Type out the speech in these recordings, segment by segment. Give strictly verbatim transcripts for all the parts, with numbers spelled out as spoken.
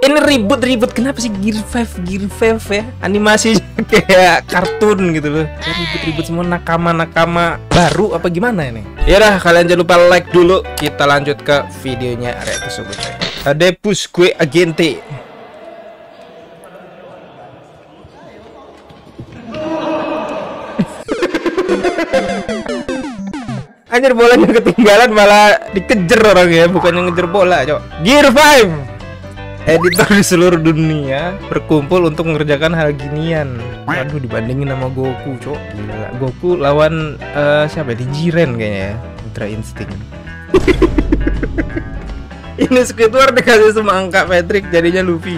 Ini ribut-ribut, kenapa sih Gear Five, Gear Five ya? Animasi kayak kartun gitu loh. Ribut-ribut semua, nakama-nakama baru apa gimana ini? Ya udah, kalian jangan lupa like dulu. Kita lanjut ke videonya Arek tersebut. Ada push gue agente. Anjir, bolanya ketinggalan malah dikejar orang ya, bukannya ngejar bola, cok. Gear Five. Editor di seluruh dunia berkumpul untuk mengerjakan hal ginian. Aduh, dibandingin sama Goku, cok. Gila, Goku lawan uh, siapa ya? Di Jiren kayaknya ya, Ultra Instinct. Ini Squidward dikasih semangka Patrick, jadinya Luffy.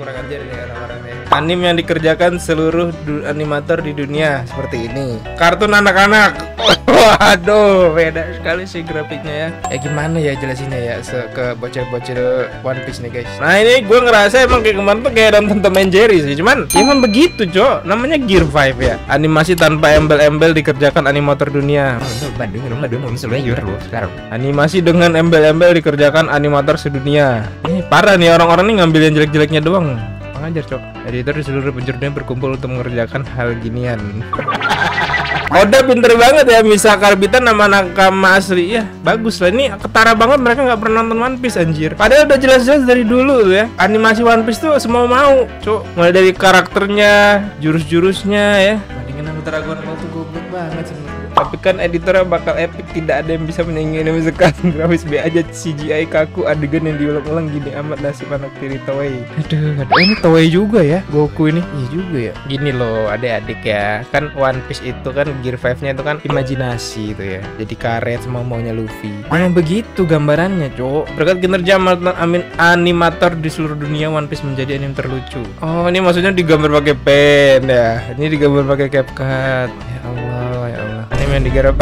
Kurang ajar nih orang-orangnya. Anim yang dikerjakan seluruh animator di dunia seperti ini. Kartun anak-anak. Waduh, beda sekali sih grafiknya ya. Eh gimana ya jelasinnya ya ke bocil-bocil One Piece nih guys. Nah ini gue ngerasa emang kayak kemarin tuh kayak dalam Tom and Jerry sih. Cuman emang begitu cok, namanya Gear Five ya. Animasi tanpa embel-embel dikerjakan animator dunia. Animasi dengan embel-embel dikerjakan animator sedunia. Ini parah nih, orang-orang nih ngambil yang jelek-jeleknya doang. Ngajar cok. Editor di seluruh penjuru dunia berkumpul untuk mengerjakan hal ginian. Oda pinter banget ya, misal karbitan nama nakama asli ya, bagus lah. Ini ketara banget, mereka nggak pernah nonton One Piece anjir. Padahal udah jelas-jelas dari dulu tuh ya, animasi One Piece tuh semua mau cok, mulai dari karakternya, jurus-jurusnya ya. Bandingin sama Dragon Ball tuh goblok banget sebenernya. Tapi kan editornya bakal epic, tidak ada yang bisa menyanyiin ini sekarang. Grafis B aja, C G I kaku, adegan yang diulang-ulang gini amat, nasib anak tiri Toei. Aduh, aduh, ini Toei juga ya, Goku ini. Iya juga ya. Gini loh, adik-adik ya, kan One Piece itu kan Gear Five-nya itu kan imajinasi itu ya. Jadi karet semua maunya Luffy. Mana begitu gambarannya, cok. Berkat kinerja amin animator di seluruh dunia, One Piece menjadi anime terlucu. Oh, ini maksudnya digambar pakai pen ya. Ini digambar pakai CapCut. Ya Allah. Yang digarap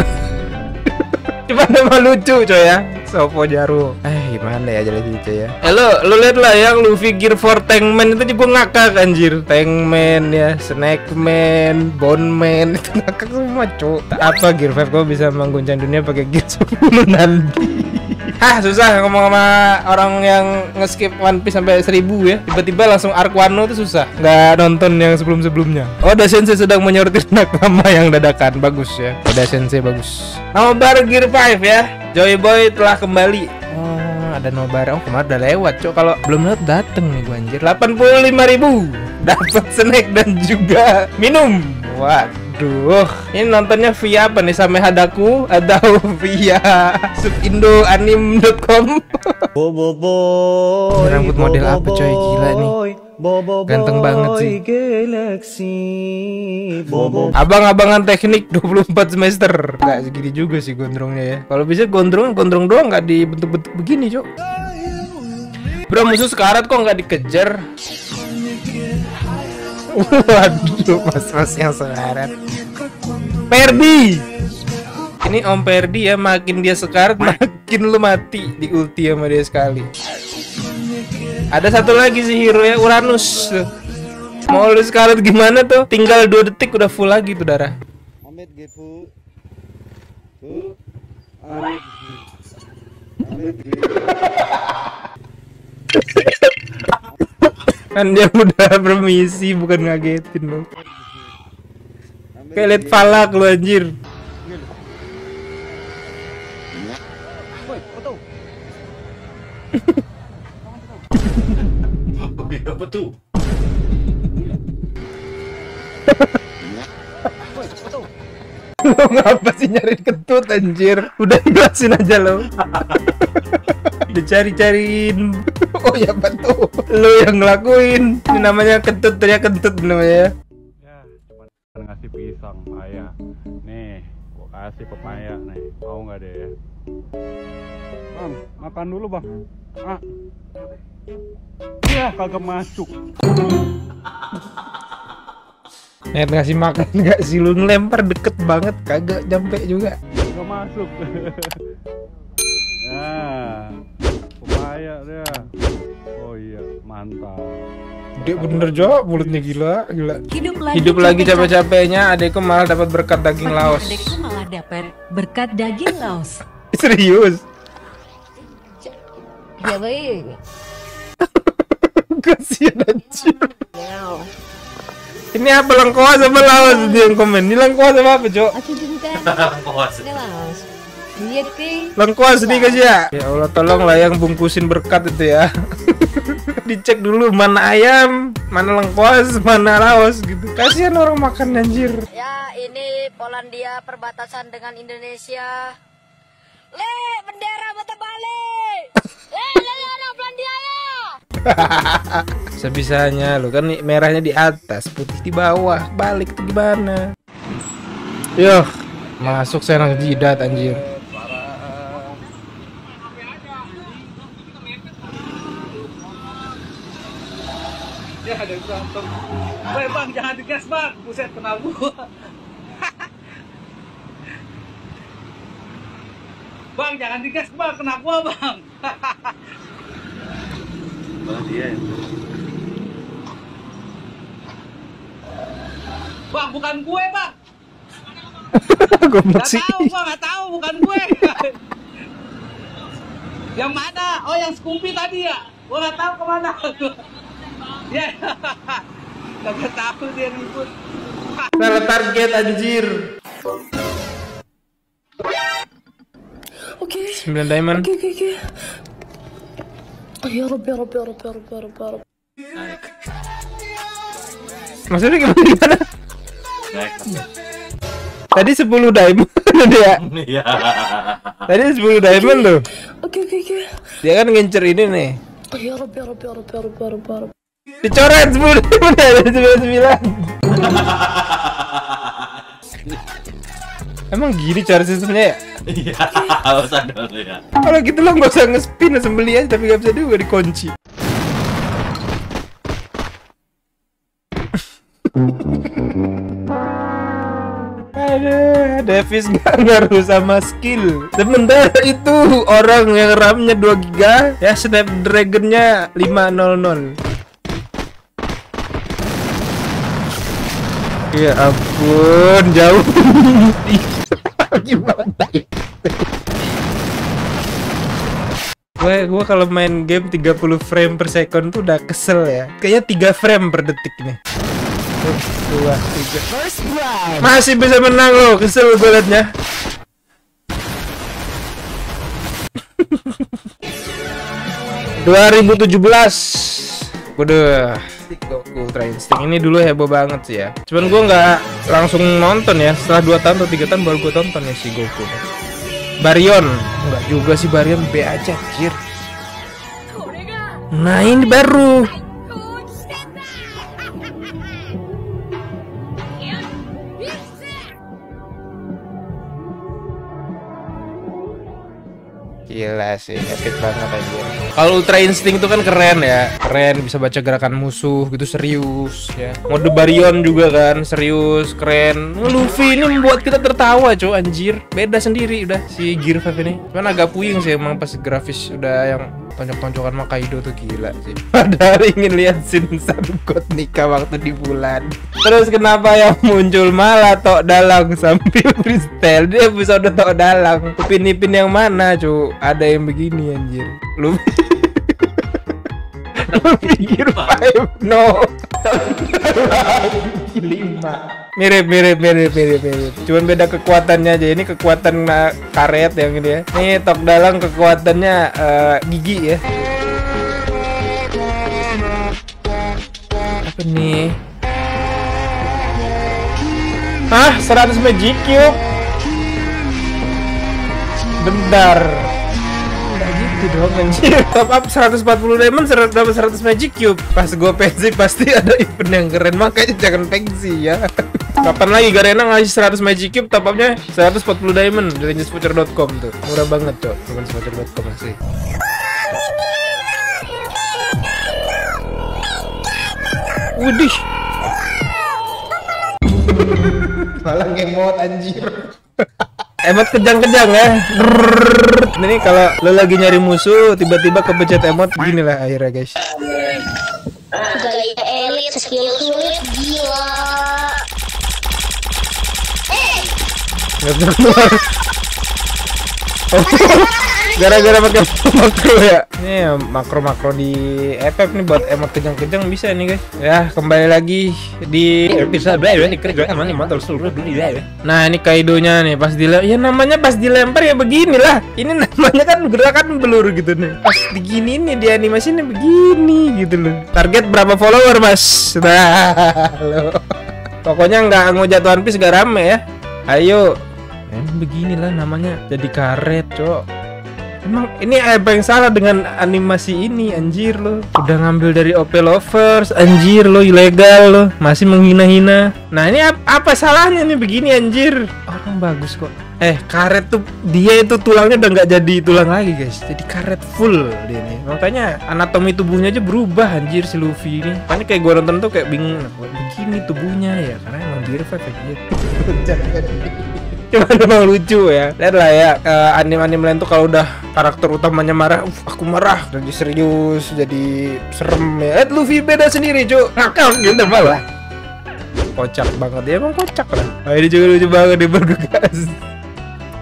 cuma nama lucu coy ya, Sopo Jaru. Eh gimana ya jadi gitu ya. Eh lo, lo liat lah yang Luffy Gear Four Tankman itu juga ngakak anjir. Tankman ya, Snackman, Bone Man itu ngakak semua cok. Apa Gear Five kok bisa mengguncang dunia pakai Gear sepuluh nanti? Hah, susah ngomong sama orang yang nge-skip One Piece sampai seribu ya. Tiba-tiba langsung arc Wano tuh susah. Nggak nonton yang sebelum-sebelumnya. Oda Sensei sedang menyortir nakama yang dadakan. Bagus ya, Oda Sensei bagus. Nobar Gear Five ya, Joy Boy telah kembali. Oh, ada nobar. Oh, kemarin udah lewat cok. Kalau belum lewat dateng nih gua anjir. Delapan puluh lima ribu dapat snack dan juga minum. Waduh, ini nontonnya via apa nih? Samehadaku atau via sub indo anim dot com? Rambut model apa coy, gila nih. Ganteng banget sih. Abang-abangan teknik dua puluh empat semester. Nggak segini juga sih gondrongnya ya. Kalau bisa gondrong, gondrong doang nggak dibentuk-bentuk begini cok. Bro, musuh sekarat kok nggak dikejar. Waduh, mas-mas yang sekarat. Perdi. Ini Om Perdi ya, makin dia sekarat makin lu mati di ulti sama dia sekali. Ada satu lagi si hero ya, Uranus. Mau lu sekarat gimana tuh? Tinggal dua detik udah full lagi tuh darah. Amit Gifu. Tuh. Amit. Amit Gifu. Kan dia udah permisi, bukan ngagetin lo. Kayak liat palak lo anjir. Oke, apa tuh? Lo ngapa sih nyari kentut anjir? Udah jelasin aja lo. Dicari-cariin. Oh ya betul, lu yang ngelakuin. Ini namanya kentut, teriak kentut namanya. Ya, cuma ngasih pisang pepaya. Nih, gua kasih pepaya nih. Mau nggak deh ya? Bang, makan dulu bang. Ah, ya kagak masuk. Net ngasih makan nggak sih, lu ngelempar deket banget, kagak nyampe juga. Nggak masuk. Nah. Pepaya dia. Oh iya, mantap. Dia bener jo, mulutnya gila, gila. Hidup lagi, Hidup lagi capek-capeknya, adekku malah dapat berkat daging laos. Adekku malah dapat berkat daging laos. Serius? Ya baik. Ini apa lengkoas sama laos? Dia yang komen, ini lengkoas sama apa, Cok? Lengkoas lengkoas nih guys ya. Ya Allah, tolonglah yang bungkusin berkat itu ya. Dicek dulu mana ayam, mana lengkoas, mana laos gitu. Kasihan orang makan anjir. Ya ini Polandia perbatasan dengan Indonesia. Le, bendera mata balik. Le, le, le, le, Polandia ya. Sebisanya lo kan merahnya di atas, putih di bawah. Balik tuh gimana? Yo, masuk senang jidat anjir. Ya ada berantem. Woi bang, jangan digas bang, buset kenal gua. Bang, jangan digas bang, kena gua bang. Bang dia. Bang bukan gue bang. Gak tahu gua, gak tahu bukan gue. Yang mana? Oh yang Skumpi tadi ya. Gua gak tahu kemana. Ya, nggak tahu dia ribut. Salah target anjir. Oke. Sembilan diamond. Oke oke oke. Ya Rabbi ya Rabbi ya Rabbi ya Rabbi ya Rabbi. Maksudnya gimana? Tadi sepuluh diamond dia. Iya. Tadi sepuluh diamond tuh. Oke oke oke. Dia kan ngincer ini nih. Ya Rabbi ya Rabbi ya Rabbi ya Rabbi ya Rabbi. Dicoret sepuluh ribu dari sembilan puluh sembilan. Emang gini cara sistemnya ya? Iya, harus ada ya. Kalau gitu lo nggak usah nge-spin sembeli aja, tapi nggak bisa juga dikunci. Aduh, Davis gak ngaruh sama skill. Sementara itu orang yang RAM-nya dua giga, ya Snapdragon-nya lima nol nol. Ya ampun, jauh. Gue gue kalau main game tiga puluh frame per second tuh udah kesel ya. Kayaknya tiga frame per detik nih. satu dua tiga. Masih bisa menang lo, kesel gue liatnya. dua ribu tujuh belas. Waduh. Goku Ultra Instinct ini dulu heboh banget sih ya. Cuman gue nggak langsung nonton ya. Setelah dua tahun atau tiga tahun baru gue tonton ya si Goku. Barion nggak juga sih, Barion B aja anjir. Nah ini baru. Gila sih, epic banget aja. Kalau Ultra Instinct itu kan keren ya. Keren, bisa baca gerakan musuh gitu, serius ya. Mode Barion juga kan, serius, keren. Luffy ini membuat kita tertawa cuy, anjir. Beda sendiri udah si Gear Five ini. Cuman agak puyeng sih emang pas grafis udah yang tonjok-tonjokan sama Kaido tuh gila sih. Padahal ingin lihat scene Sun God Nika waktu di bulan. Terus kenapa yang muncul malah Tok Dalang sambil freestyle? Dia bisa udah Tok Dalang. Upin-ipin yang mana cuy? Ada yang begini anjir. Lu pikir five no. lima. Mirip mirip mirip mirip mirip. Cuman beda kekuatannya aja. Ini kekuatan uh, karet yang ini ya. Ini Tok Dalang kekuatannya uh, gigi ya. Apa nih? Hah, seratus magic cube. Bentar. Dong, anjir. Top up seratus empat puluh diamond, dapat seratus magic cube. Pas gue pensi pasti ada event yang keren, makanya jangan pensi ya. Kapan lagi Garena ngasih seratus magic cube, top upnya seratus empat puluh diamond dari games future dot com tuh. Murah banget, Cok. games future dot com asli. Widih. Malah ngemot anjir. Emot kejang-kejang ya. Ini kalau lo lagi nyari musuh tiba-tiba kepencet emot gini lah akhirnya guys. Gaya elit, skill sulit gila. Eh. Nggak keluar. Gara-gara pakai makro ya. Ini makro-makro di F F nih buat emot kejang-kejang bisa nih guys. Ya kembali lagi di episode berapa nih? Keren kan? Mantap seluruh dunia ya. Nah ini Kaido-nya nih pas dilempar. Ya namanya pas dilempar ya beginilah. Ini namanya kan gerakan belur gitu nih. Pas begini nih di animasinya begini gitu loh. Target berapa follower mas? Nah lo. Pokoknya nggak ngejat One Piece gak rame ya. Ayo. Emang beginilah namanya jadi karet cok. Emang ini apa yang salah dengan animasi ini anjir lo. Udah ngambil dari O P Lovers anjir lo, ilegal lo, masih menghina-hina. Nah ini ap apa salahnya nih begini anjir. Orang bagus kok. Eh karet tuh dia itu tulangnya udah nggak jadi tulang lagi guys, jadi karet full dia nih. Makanya anatomi tubuhnya aja berubah anjir si Luffy ini. Makanya kayak gua nonton tuh kayak bingung begini tubuhnya ya, karena emang Gear Five kayak gitu. Cuman emang lucu ya. Lihatlah ya, anime-anime lain tuh kalau udah karakter utamanya marah, uff aku marah, jadi serius, jadi serem ya. Eh Luffy beda sendiri cu, nakal gitu malah. Kocak banget, dia emang kocak lah. Oh ini juga lucu banget, dia bergegas.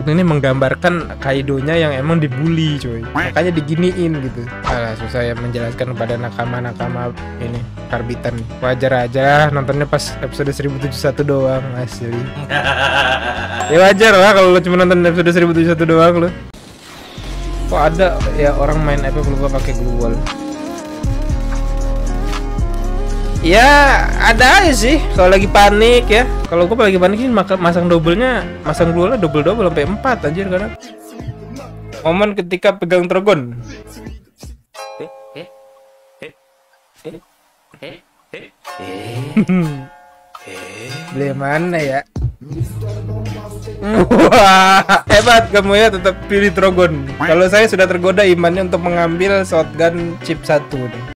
Ini menggambarkan Kaidonya yang emang dibully cuy, makanya diginiin gitu. Alah susah ya menjelaskan kepada nakama-nakama ini karbitan. Wajar aja nontonnya pas episode seribu tujuh puluh satu doang asli. Ya wajar lah kalau lo cuma nonton episode seribu tujuh puluh satu doang lo. Kok ada ya orang main F F lupa pakai glue wall. Ya ada aja sih kalau lagi panik ya. Kalau gue lagi panik sih masang double-nya, masang glue-nya double-double sampai empat anjir kadang. Momen ketika pegang Dragon. Beli mana ya? Wah, hebat kamu ya tetap pilih Dragon. Kalau saya sudah tergoda imannya untuk mengambil shotgun chip satu.